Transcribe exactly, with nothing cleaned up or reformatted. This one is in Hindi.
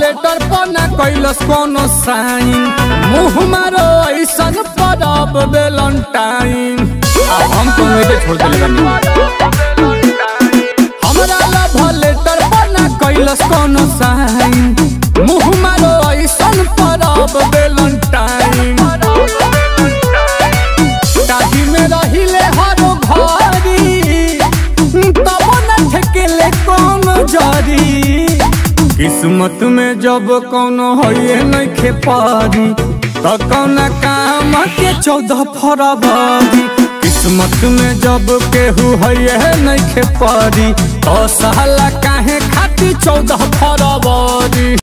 लेटर पर ना कैलस कोनो साइन, मुँह मारो ऐसा परब वेलेंटाइन। हम कोनो एके छोड़ देले बानी, हमरा लव लेटर पर ना कैलस कोनो साइन, मुँह मारो ऐसा परब वेलेंटाइन। ताही में रहिले हरो घरी, तब न ठेकेले कोनो जरी। किस्मत में जब कौनो होइए नहीं खेपारी, तो कौना काम के चौदह फरवरी। किस्मत में जब केहू होइए नहीं खेपारी, तो साला काहे खाती चौदह फरवरी।